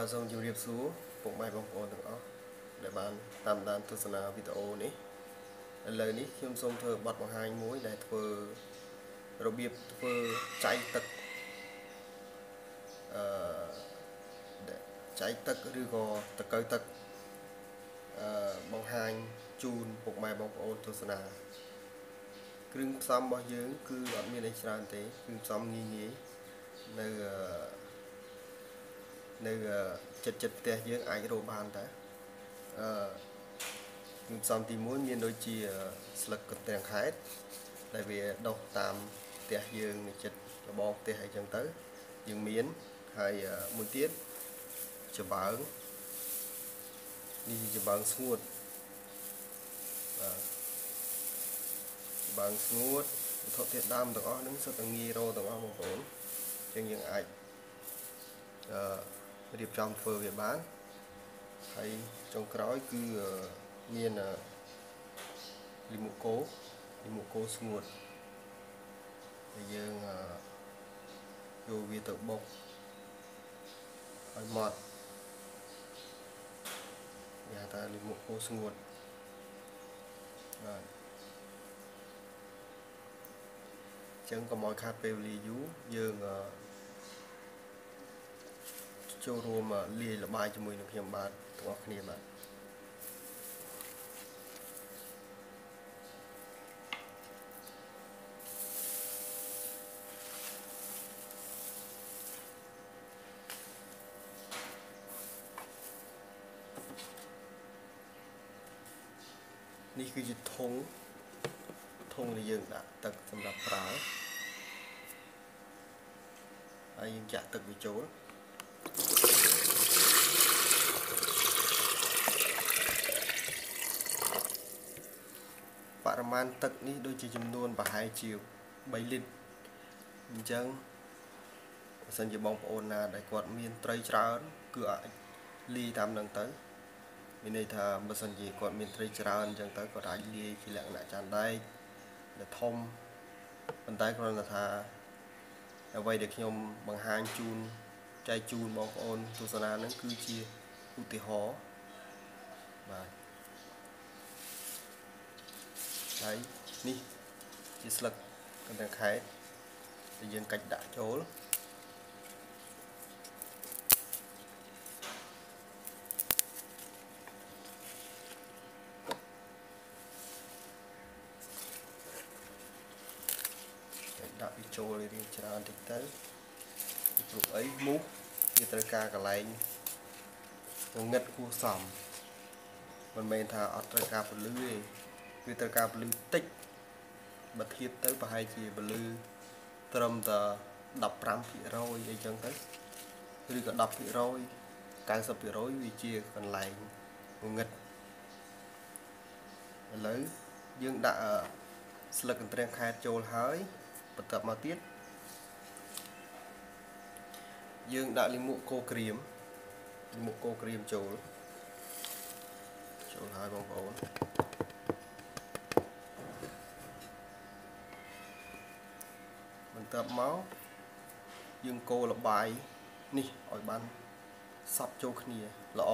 បាទ សូម ជម្រាប សួរ ពុក ម៉ែ បងប្អូន ទាំង អស់ ដែល បាន តាម ដាន ទស្សនា វីដេអូ នេះ ឥឡូវ នេះ ខ្ញុំ សូម ធ្វើ បទ បង្ហាញ មួយ ដែល ធ្វើ របៀប ធ្វើ ចាយ ទឹក ចាយ ទឹក ឬ ក៏ តកៅ ទឹក បង្ហាញ ជូន ពុក ម៉ែ បងប្អូន ទស្សនា គ្រឿង ផ្សំ របស់ យើង គឺ អត់ មាន អី ច្រើន ទេ គ្រឿង ផ្សំ ងាយ នៅ នៅចិត្ត ផ្ទះ យើង អាច រក បាន តា គ្រឿង ផ្សំ ទី 1 មាន ដូច ជា ស្លឹក កន្ទ្រាំង ខែត ដែល វា ដុះ តាម ផ្ទះ យើង នៅ ចិត្ត របង ផ្ទះ អី ចឹង ទៅ យើង មាន ហើយ មួយ ទៀត ច្បើង នេះ ច្បើង ស្ងួត បាទ ច្បើង ស្ងួត វត្ថុ ធាតុ ដើម ទាំង អស់ នឹង សុទ្ធ តែ ងាយ រក ទាំង អស់ បងប្អូន ចឹង យើង អាច រៀបចំ ធ្វើ វា បាន ហើយ ចុង ក្រោយ គឺ មាន លីមូកូ ស្ងួត ហើយ យើង យក វា ទៅ បុក ហើយ ម៉ត់ វា ថា លីមូកូ ស្ងួត បាទ ចឹង កុំ ឲ្យ ខាត ពេល វេលា យូរ យើង ចូលរួម លាយល្បាយ ជាមួយ នឹង ខ្ញុំ បាទ ទាំង អស់ គ្នា បាទ នេះ គឺជា ធុង ដែល យើង ដាក់ ទឹក សម្រាប់ ប្រើ ហើយ យើង ចាក់ ទឹក វា ចូល ប្រមាណ ទឹក នេះ ដូច ជា ចំនួន ប្រហែល ជា 3 លីត្រ អញ្ចឹង បើ សិន ជា បងប្អូន ណា ដែល គាត់ មាន ត្រី ច្រើន គឺ អាច លាយ តាម នឹង ទៅ មាន ន័យ ថា បើ សិន ជា គាត់ មាន ត្រី ច្រើន អញ្ចឹង ទៅ គាត់ អាច លាយ ជា លក្ខណៈ ចាន ដែក ដែល ធំ ប៉ុន្តែ គ្រាន់តែ ថា អ្វី ដែល ខ្ញុំ បង្ហាញ ជូន ចែកជូន បងប្អូន ទស្សនា នឹង គឺជា ឧទាហរណ៍ បាទ ហើយ នេះ ជា ស្លឹក កន្ទ្រាំង ខែត ដែល យើង កាច់ ដាក់ ចូល ដាក់ វា ចូល រៀង ច្រើន តិច ទៅ ពី ព្រោះ អី មុខ វា ត្រូវ ការ កន្លែង ងឹត គួរ សម មិន មែន ថា អត់ ត្រូវ ការ ពលឺ ទេ វា ត្រូវ ការ ពលឺ តិច បើ ធៀប ទៅ ប្រហែល ជា ពលឺ ត្រឹម តែ 15% អី ចឹង ទៅ ឬ ក៏ 10% 90% វា ជា កន្លែង ងឹត ឥឡូវ យើង ដាក់ ស្លឹក កន្ទ្រាំង ខែត ចូល ហើយ បន្ត មក ទៀត យើង ដាក់ លីមូកូក្រៀម ចូល ហើយ បងប្អូន បន្ទាប់ មក យើង កូរល្បាយ នេះ ឲ្យ បាន សព្វ ចូល គ្នា ល្អ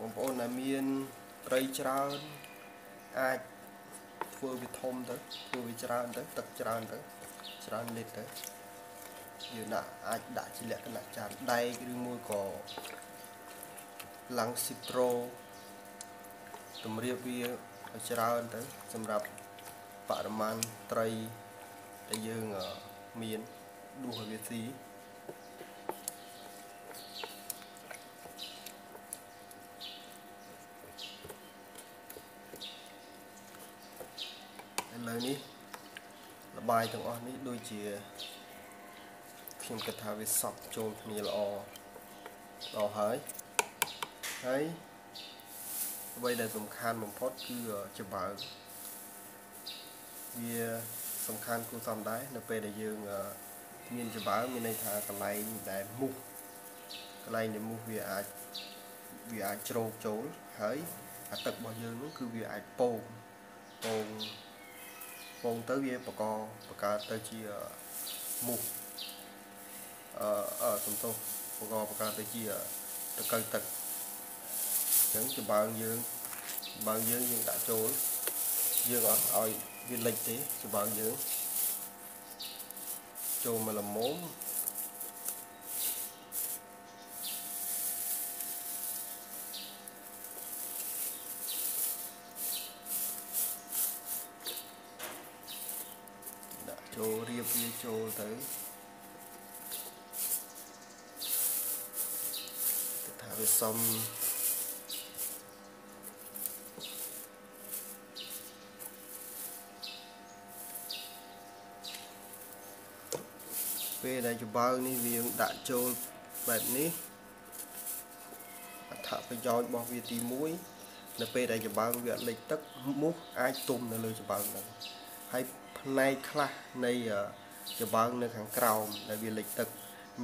បងប្អូន ដែល មាន ត្រី ច្រើន អាច ធ្វើ វា ធំ ទៅ ធ្វើ វា ច្រើន ទៅ ទឹក ច្រើន ទៅ ច្រើន លីត្រ ទៅ យើង ដាក់ អាច ដាក់ ជា លក្ខណៈ ចាន ដែក ឬ មួយ ក៏ ឡើង ស៊ីត្រូ តម្រៀប វា ឲ្យ ច្រើន ទៅ សម្រាប់ បរិមាណ ត្រី ដែល យើង មាន ដួស ឲ្យ វា ស៊ី ឥឡូវ នេះ ល្បាយ ទាំង អស់ នេះ ដូច ជា ខ្ញុំ គិត ថា វា សព្វ ចូល គ្នា ល្អ ដល់ ហើយ ហើយ អ្វី ដែល សំខាន់ បំផុត គឺ ច្បើង វា សំខាន់ គួរសម ដែរ នៅ ពេល ដែល យើង មាន ច្បើង មាន ន័យ ថា កន្លែង ដែល មុខ កន្លែង ដែល មុខ វា អាច ជ្រោក ចូល ហើយ អា ទឹក របស់ យើង នោះ គឺ វា អាច ពង Vong tới với bà con tới chia mu ở trong tôi bà con tới chia từ cây tật những cái bàn dương nhưng đã trôi dương ở viên lịch thế cái bàn dương trôi mà làm món chỗ riêng đi chỗ tới thả về xong về đây cho bao nhiêu viên đã trôi bẹt ní thả về dòi bỏ về tí mũi là về đây cho bao nhiêu lịch tất mút ai tùm là lời cho bao nhiêu hay này khá này cho bằng nước hàng cầu là vì lịch thực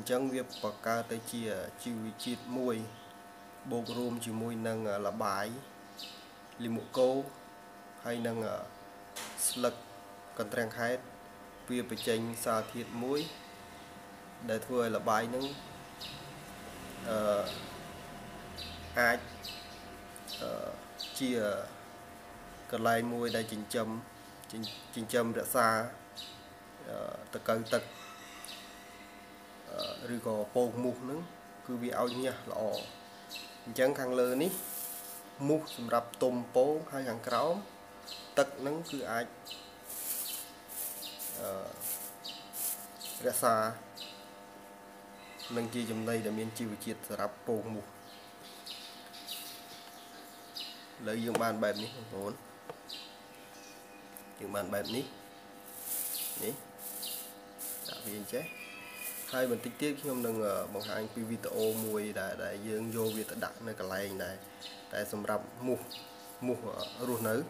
chẳng việc bà ca tới chia chiều chít mùi bột rùm chỉ mùi nâng là bãi li mũ câu hay nâng lực cần trang hết vì phải tranh xa thiệt mũi để thôi là bãi nâng ai chia cần lại mùi đây chỉnh chấm chính châm đã xa tất cả tất rồi có bột mục nữa cứ bị áo nhẹ lọ chẳng khăn lơ ní mục xâm rập tôm bố hai hàng cáo tất nắng cứ ai đã xa nâng chi châm đây là miền chiều chiết rập bột mục lợi dụng bàn bẹp ní hồn bạn bè ní đã viên chế hai mình tích tiếp khi không đừng bằng hai anh video mùi đại dương vô việc đặt nơi cả lành này tại xong rập mù ruột nữ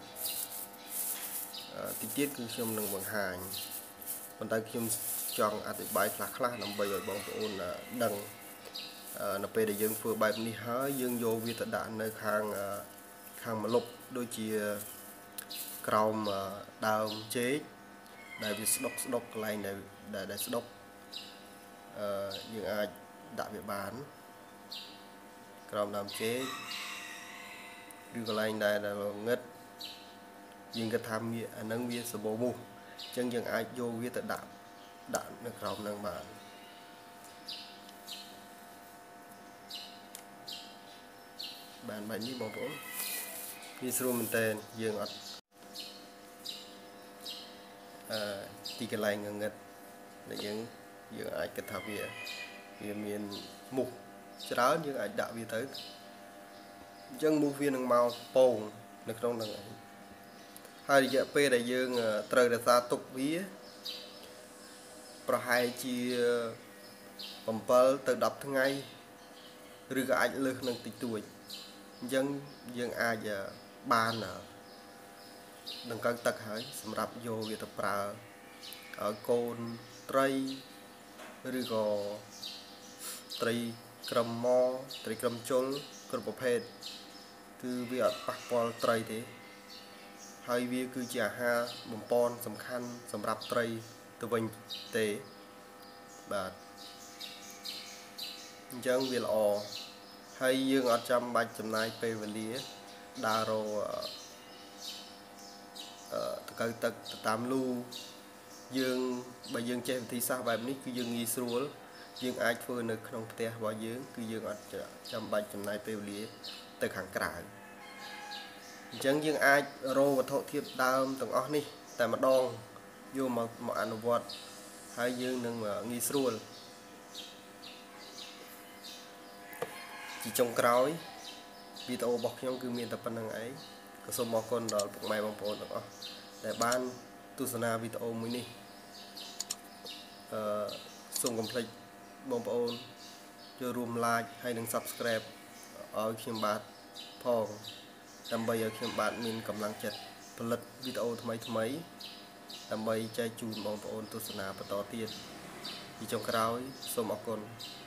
tích tiết khi không đừng bằng hàng còn tay khi chọn ăn bài khác nằm bây giờ bọn ôn là đằng là về đại dương vừa bài đi hơi dương vô việc đặt nơi hàng mà lục đôi chia cầu mà đào chế đại việt đốc lại này đại đốc những ai đã bị bán cầu làm chế đưa lại này là ngất nhưng cái tham nghĩa năng viên số bố mù chân những ai vô với tận đạn được cầu năng bản bạn như bảo bố instrument tên dương ở tiga lain ngangat yang ai ketahui ya miền mục cháo nhưng ai đã biết tới dân mục viên đường màu bồn được trong đường hai địa p đại dương trời đã xa tục vía hai chi bấm từ đập tháng ngày rồi ai lơ nâng tịch tuổi dân dân ai giờ ban ở đừng căng tật hỡi sầm rập vô việc tập ra ở cồn tây rồi gò tây cầm mò tây cầm chôn cầm bọc hết từ việc bắt bò tây thế hai việc cứ trả ha bầm pon sầm khăn sầm rập tây từ bình tế và dân việc lò hay dương ở trăm bạch trăm nay về vấn đề đa rồi cái tật tam lưu dương bài dương trên thì sao bài nick cứ dương nghi xuống dương ai phơi nơi không thể bao dương cứ dương ở trong bài trong này tiêu lý từ hàng cản chẳng dương ai rô và thọ thiệp đam tổng óc đi tại mặt đòn vô mà ăn vật hai dương đừng mà nghi xuống chỉ trong cõi video bọc nhau cứ miền tập văn năng ấy các số màu con đó cũng may bằng phổ đó để ban tu sana video mới đi xong complete bằng phổ cho room like hay đừng subscribe ở khiêm bát phòng làm bây giờ khiêm bát mình cầm lăng chặt lật video thay mấy làm bây chơi chùn bằng phổ tu sana và tỏ tiền thì trong cái đó số màu con